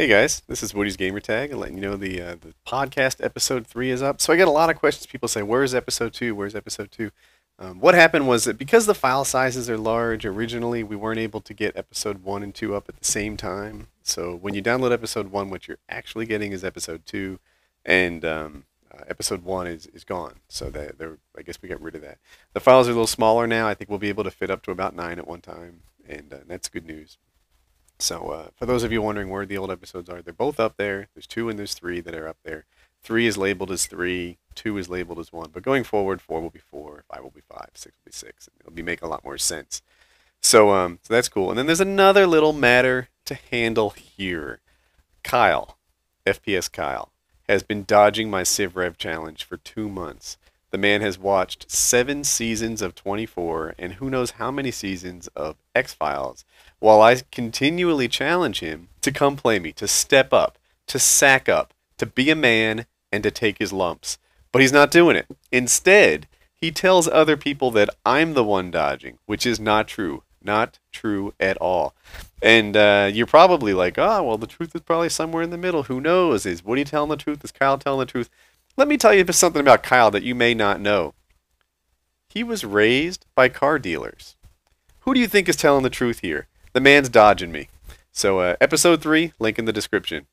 Hey guys, this is Woody's Gamer Tag, and letting you know the podcast episode 3 is up. So I get a lot of questions. People say, "Where's episode 2? Where's episode 2?" What happened was that because the file sizes are large, originally we weren't able to get episode 1 and 2 up at the same time. So when you download episode 1, what you're actually getting is episode 2, and episode 1 is gone. So that I guess we got rid of that. The files are a little smaller now. I think we'll be able to fit up to about 9 at one time, and that's good news. So for those of you wondering where the old episodes are, they're both up there. There's 2 and there's 3 that are up there. 3 is labeled as 3, 2 is labeled as 1. But going forward, 4 will be 4, 5 will be 5, 6 will be 6. And it'll be make a lot more sense. So so that's cool. And then there's another little matter to handle here. Kyle, FPS Kyle, has been dodging my Civ Rev challenge for 2 months. The man has watched 7 seasons of 24 and who knows how many seasons of X-Files while I continually challenge him to come play me, to step up, to sack up, to be a man, and to take his lumps. But he's not doing it. Instead, he tells other people that I'm the one dodging, which is not true. Not true at all. And you're probably like, oh, well, the truth is probably somewhere in the middle. Who knows? Is Woody telling the truth? Is Kyle telling the truth? Let me tell you something about Kyle that you may not know. He was raised by car dealers. Who do you think is telling the truth here? The man's dodging me. So episode 3, link in the description.